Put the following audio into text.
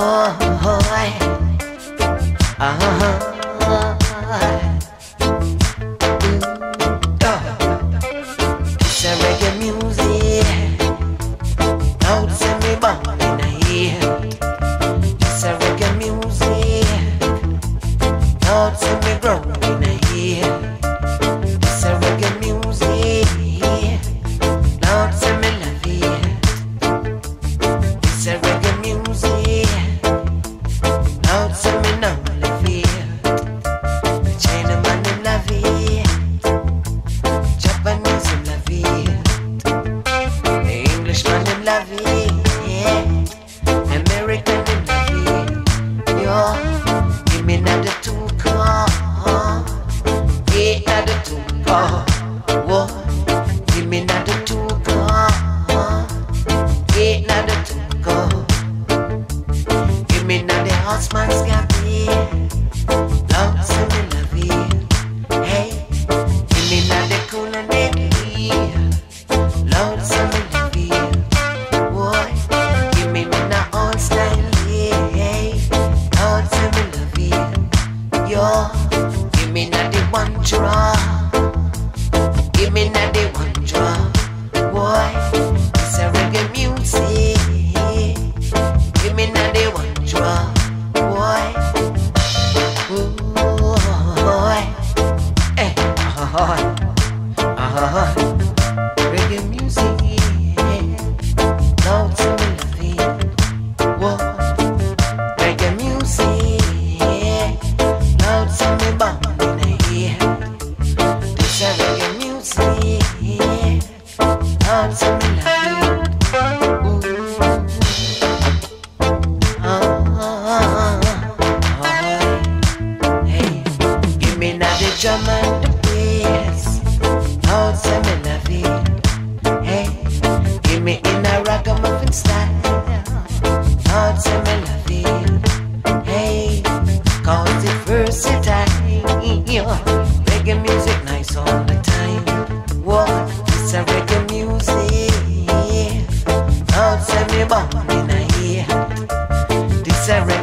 Some reggae music out to me bump in the head. Some reggae music out to me grow in the head. Man's got me, love to me love you. Hey, give me not the cool and baby, love to me love you. Boy, give me not all style, hey, love to me love you. Yo, give me not the one draw, give me not the one draw. Boy, it's a reggae music, give me not the one draw. Reggae music, now to me love it. Whoa, reggae music, now to me bump in the ear. This a reggae music, now to me love it. Hey, give me now the drum and the bass. Now to me love it, hey, give me in a ragamuffin style. Now to me love it, hey, cause it's versatile. Reggae music nice all the time. What? It's a reggae music. Now to me bump in a ear. This a reggae